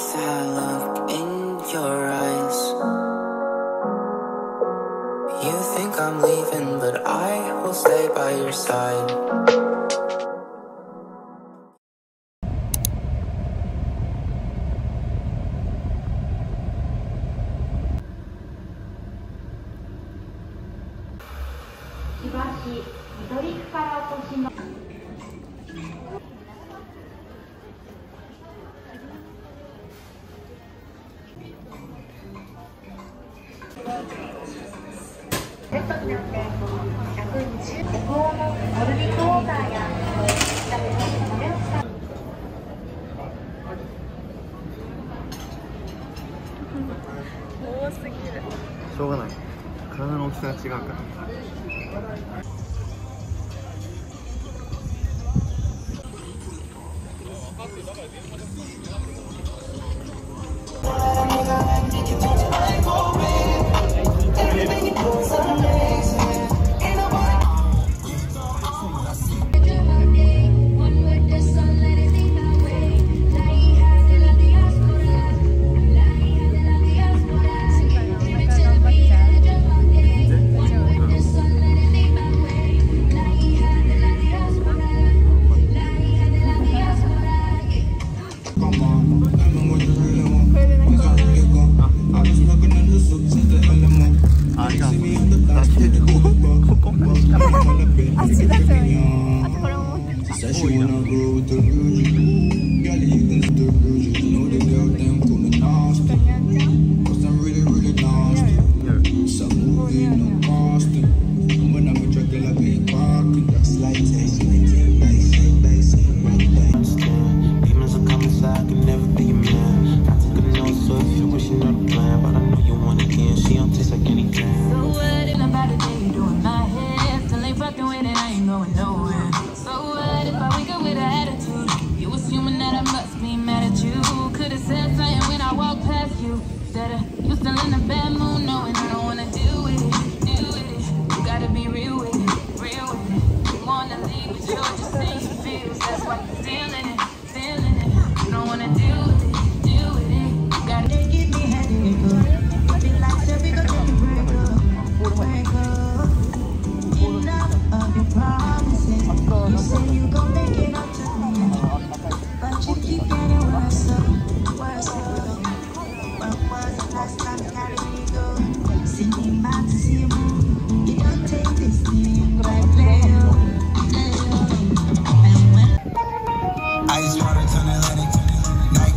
as I look in your eyes. You think I'm leaving, but I will stay by your side.しょうがない。体の大きさが違うから。I just wanna turn it, let it, no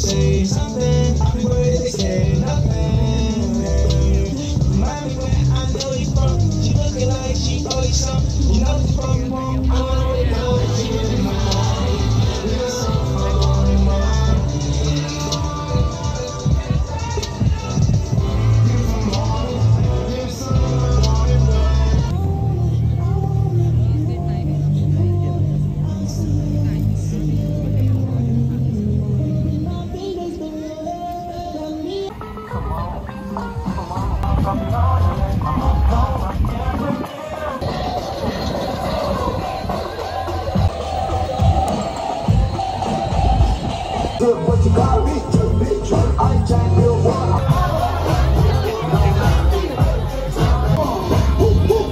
say something. Happy birthday, say nothing. Remind me when I know you from. She looking like she always some. You know you from home. I wanna really know that she was in my heart. You're so far in my heart. You're from home. You're so far in what you got me to be true. I can't do what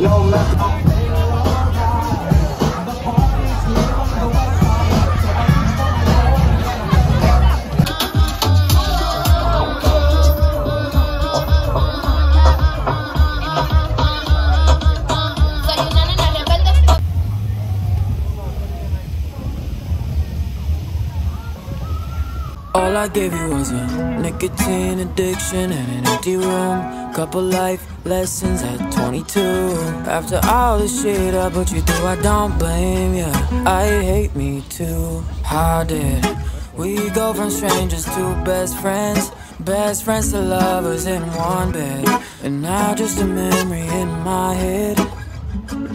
no matter. All I gave you was a nicotine addiction and an empty room. Couple life lessons at 22. After all the shit I put you through, I don't blame ya. I hate me too. How did we go from strangers to best friends? Best friends to lovers in one bed. And now just a memory in my head.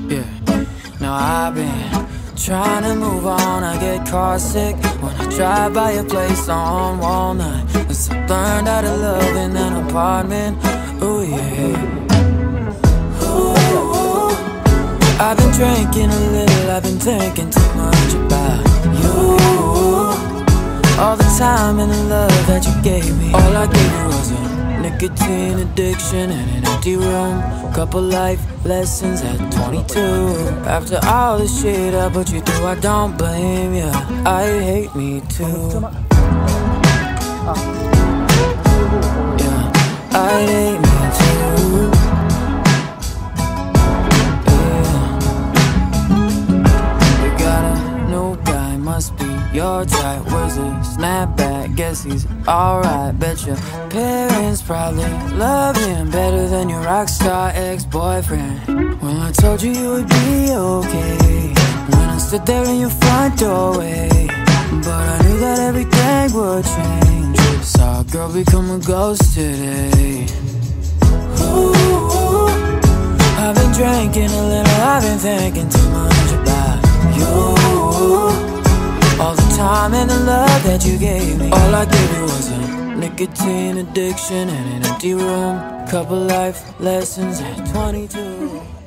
Yeah. Now I've been trying to move on, I get car sick when I drive by your place on Walnut. 'Cause I learned how to love in an apartment. Ooh, yeah. Ooh, I've been drinking a little, I've been thinking too much about you. All the time and the love that you gave me. All I gave you was a nicotine addiction and an empty room. Couple life lessons at 22. After all the shit I put you through, I don't blame ya. I hate me too. Yeah, I hate me too. Yeah. You got a new guy, must be your type. Where's a snapback? Guess he's alright. Bet your parents probably love him better than your rock star ex-boyfriend. Well, I told you you would be okay when I stood there in your front doorway, but I knew that everything would change. Saw a girl become a ghost today. Ooh, I've been drinking a little, I've been thinking too much about you. All the time and the love that you gave me. All I gave you was a nicotine addiction and an empty room. Couple life lessons at 22.